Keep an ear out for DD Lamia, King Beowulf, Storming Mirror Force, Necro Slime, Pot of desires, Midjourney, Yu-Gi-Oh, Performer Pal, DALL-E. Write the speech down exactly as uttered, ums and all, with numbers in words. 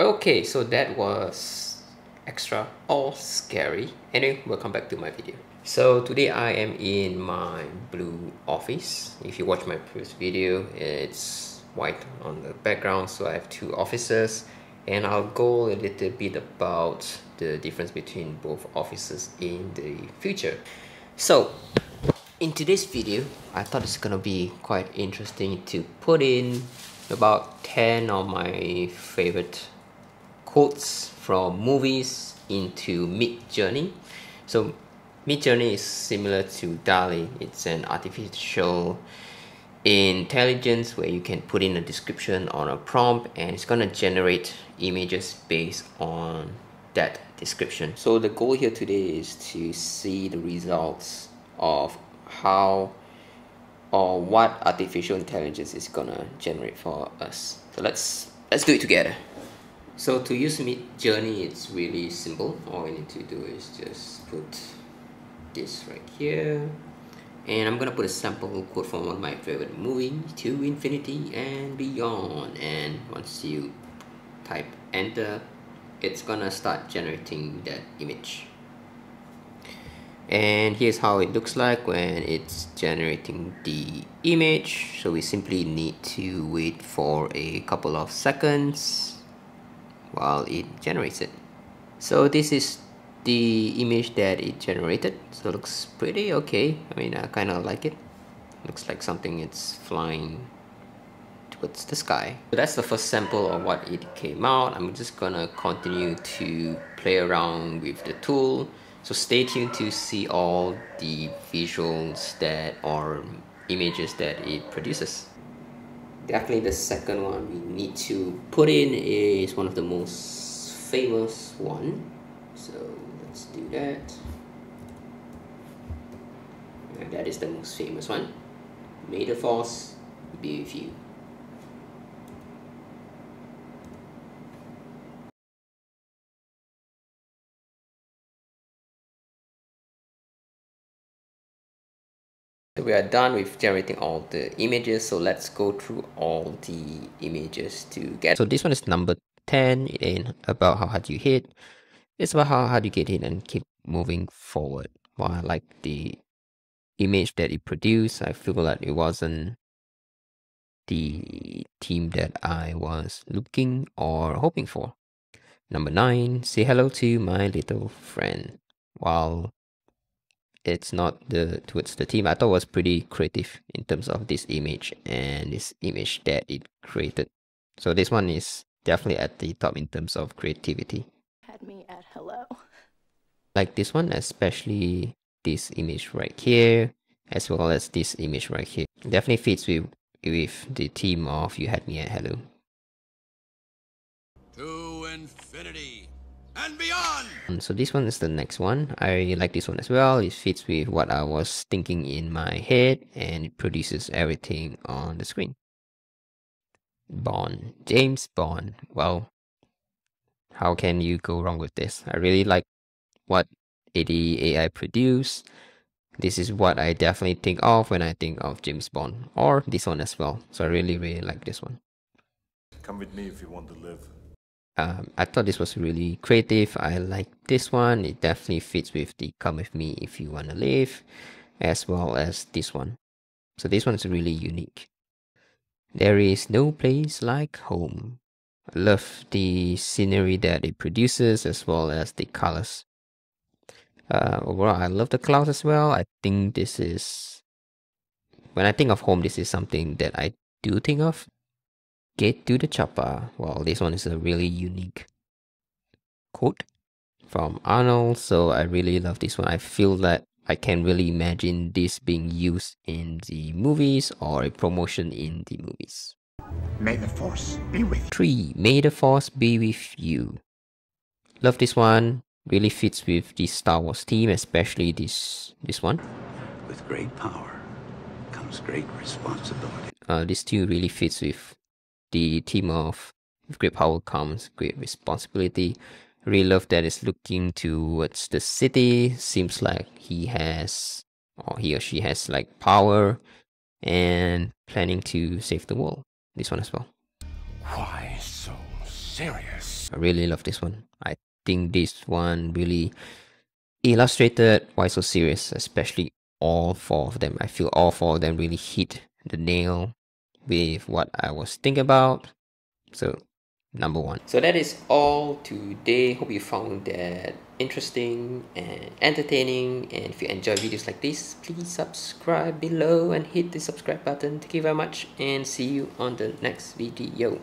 Okay, so that was extra or scary. Anyway, welcome back to my video. So today I am in my blue office. If you watch my previous video, it's white on the background, so I have two offices, and I'll go a little bit about the difference between both offices in the future. So in today's video, I thought it's gonna be quite interesting to put in about ten of my favorite quotes from movies into Midjourney. So Midjourney is similar to DALL-E. It's an artificial intelligence where you can put in a description on a prompt and it's gonna generate images based on that description. So the goal here today is to see the results of how or what artificial intelligence is gonna generate for us. So let's let's do it together. So to use Midjourney, it's really simple. All we need to do is just put this right here, and I'm gonna put a sample quote from one of my favorite movie, To Infinity and Beyond. And once you type enter, it's gonna start generating that image. And here's how it looks like when it's generating the image. So we simply need to wait for a couple of seconds while it generates it. So this is the image that it generated. So it looks pretty okay. I mean, I kind of like it. Looks like something it's flying towards the sky. So that's the first sample of what it came out. I'm just gonna continue to play around with the tool. So stay tuned to see all the visuals that or images that it produces. Definitely the second one we need to put in is one of the most famous one. So let's do that. And that is the most famous one. May the force be with you. So we are done with generating all the images, so let's go through all the images to get. So this one is number ten, and about how hard you hit. It's about how hard you get hit and keep moving forward. While I like the image that it produced, I feel like it wasn't the theme that I was looking or hoping for. Number nine, say hello to my little friend. While it's not the towards the team, I thought it was pretty creative in terms of this image and this image that it created. So this one is definitely at the top in terms of creativity. Had me at hello. Like this one, especially this image right here, as well as this image right here. It definitely fits with with the theme of You Had Me at Hello. To infinity and beyond. Um, so this one is the next one. I really like this one as well. It fits with what I was thinking in my head, and it produces everything on the screen. Bond, James Bond. Well, how can you go wrong with this? I really like what A D A I produced. This is what I definitely think of when I think of James Bond, or this one as well. So I really really like this one. Come with me if you want to live. Um, I thought this was really creative. I like this one. It definitely fits with the come with me if you want to live, as well as this one. So this one is really unique. There is no place like home. I love the scenery that it produces, as well as the colors. Uh, overall, I love the clouds as well. I think this is, when I think of home, this is something that I do think of. Get to the chopper. Well, this one is a really unique quote from Arnold, so I really love this one. I feel that I can really imagine this being used in the movies or a promotion in the movies. May the force be with you. Three. May the force be with you. Love this one. Really fits with the Star Wars theme, especially this this one. With great power comes great responsibility. Uh, this too really fits with the theme of with great power comes great responsibility. Really love that is looking towards the city. Seems like he has, or he or she has, like power and planning to save the world. This one as well. Why so serious? I really love this one. I think this one really illustrated why so serious, especially all four of them. I feel all four of them really hit the nail with what I was thinking about. So number one. So that is all today. Hope you found that interesting and entertaining, and if you enjoy videos like this, please subscribe below and hit the subscribe button. Thank you very much, and see you on the next video.